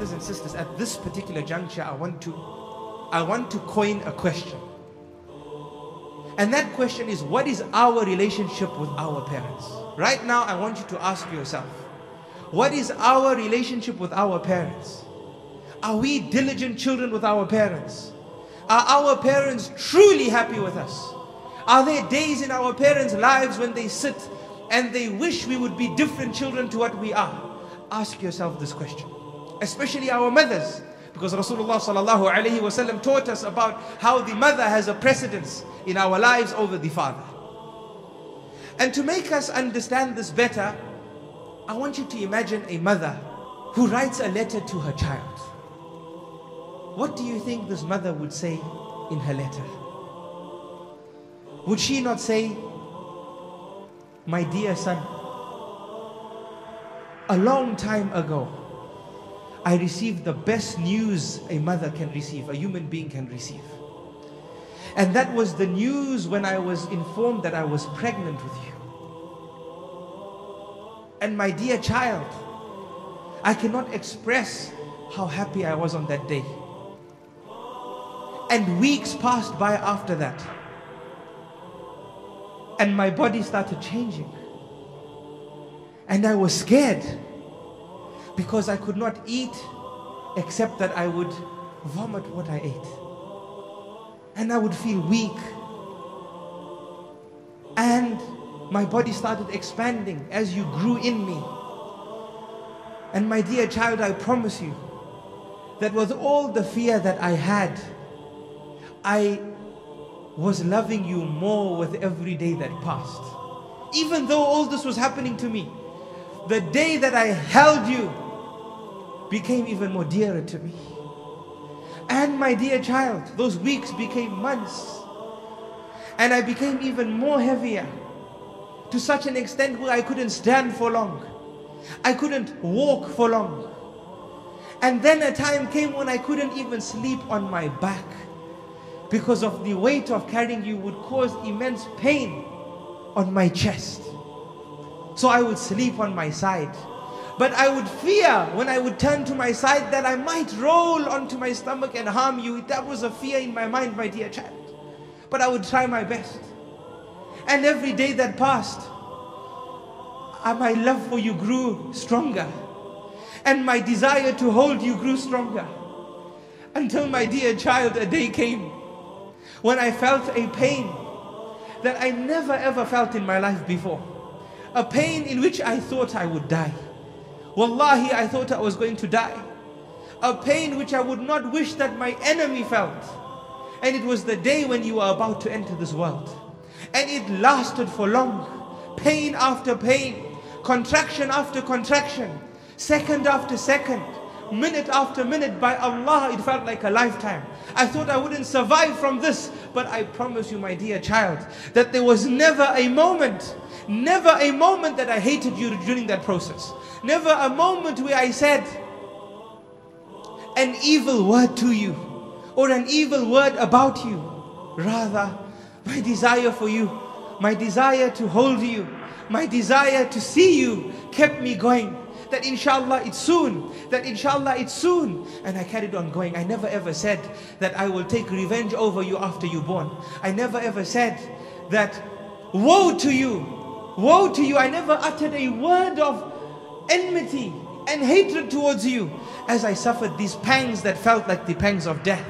brothers and sisters, at this particular juncture, I want to coin a question. And that question is, what is our relationship with our parents? Right now, I want you to ask yourself, what is our relationship with our parents? Are we diligent children with our parents? Are our parents truly happy with us? Are there days in our parents' lives when they sit and they wish we would be different children to what we are? Ask yourself this question, especially our mothers, because Rasulullah Sallallahu Alaihi Wasallam taught us about how the mother has a precedence in our lives over the father. And to make us understand this better, I want you to imagine a mother who writes a letter to her child. What do you think this mother would say in her letter? Would she not say, "My dear son, a long time ago, I received the best news a mother can receive, a human being can receive. And that was the news when I was informed that I was pregnant with you. And my dear child, I cannot express how happy I was on that day. And weeks passed by after that. And my body started changing. And I was scared, because I could not eat except that I would vomit what I ate, and I would feel weak, and my body started expanding as you grew in me. And my dear child, I promise you that with all the fear that I had, I was loving you more with every day that passed. Even though all this was happening to me, the day that I held you became even more dearer to me. And my dear child, those weeks became months, and I became even more heavier, to such an extent where I couldn't stand for long, I couldn't walk for long. And then a time came when I couldn't even sleep on my back, because of the weight of carrying you would cause immense pain on my chest. So I would sleep on my side, but I would fear when I would turn to my side that I might roll onto my stomach and harm you. That was a fear in my mind, my dear child, but I would try my best. And every day that passed, my love for you grew stronger, and my desire to hold you grew stronger, until, my dear child, a day came when I felt a pain that I never ever felt in my life before. A pain in which I thought I would die. Wallahi, I thought I was going to die. A pain which I would not wish that my enemy felt. And it was the day when you were about to enter this world. And it lasted for long. Pain after pain. Contraction after contraction. Second after second. Minute after minute. By Allah, it felt like a lifetime. I thought I wouldn't survive from this. But I promise you, my dear child, that there was never a moment, never a moment that I hated you during that process. Never a moment where I said an evil word to you or an evil word about you. Rather, my desire for you, my desire to hold you, my desire to see you kept me going. That inshallah it's soon, that inshallah it's soon. And I carried on going. I never ever said that I will take revenge over you after you're born. I never ever said that woe to you. Woe to you. I never uttered a word of enmity and hatred towards you as I suffered these pangs that felt like the pangs of death.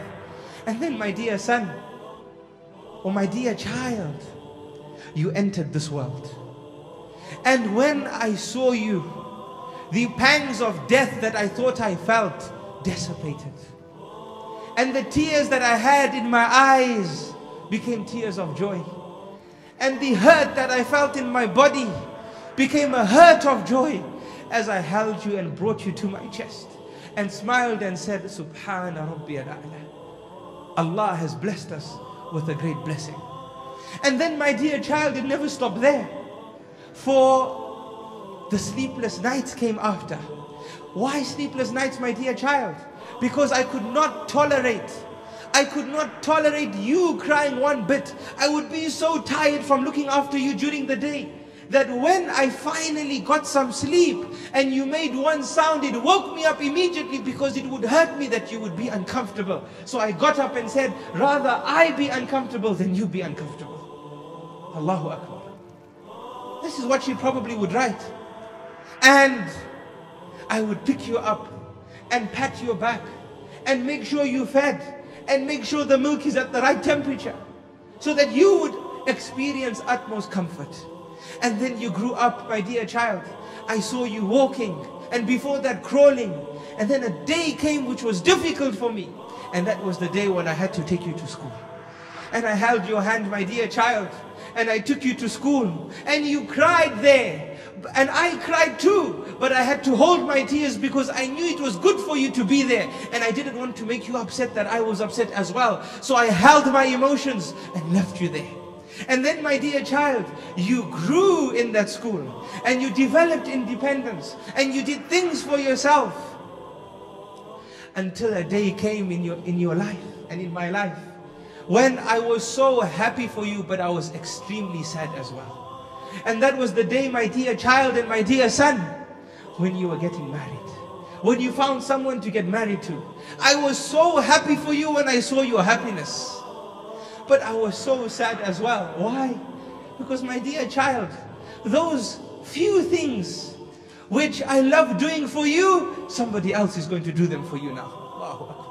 And then, my dear son, or my dear child, you entered this world. And when I saw you, the pangs of death that I thought I felt dissipated. And the tears that I had in my eyes became tears of joy. And the hurt that I felt in my body became a hurt of joy as I held you and brought you to my chest and smiled and said, Subhana Rabbiyal A'la. Allah has blessed us with a great blessing. And then, my dear child, it never stopped there. For the sleepless nights came after. Why sleepless nights, my dear child? Because I could not tolerate. I could not tolerate you crying one bit. I would be so tired from looking after you during the day. that when I finally got some sleep and you made one sound, it woke me up immediately because it would hurt me that you would be uncomfortable. So I got up and said, rather I be uncomfortable than you be uncomfortable. Allahu Akbar. This is what she probably would write. And I would pick you up and pat your back and make sure you fed and make sure the milk is at the right temperature so that you would experience utmost comfort. And then you grew up, my dear child. I saw you walking and before that crawling. And then a day came which was difficult for me. And that was the day when I had to take you to school. And I held your hand, my dear child, and I took you to school and you cried there. And I cried too, but I had to hold my tears because I knew it was good for you to be there. And I didn't want to make you upset that I was upset as well. So I held my emotions and left you there. And then, my dear child, you grew in that school and you developed independence and you did things for yourself until a day came in your life and in my life when I was so happy for you, but I was extremely sad as well. And that was the day, my dear child and my dear son, when you were getting married, when you found someone to get married to. I was so happy for you when I saw your happiness, but I was so sad as well. Why? Because, my dear child, those few things which I love doing for you, somebody else is going to do them for you now. Wow.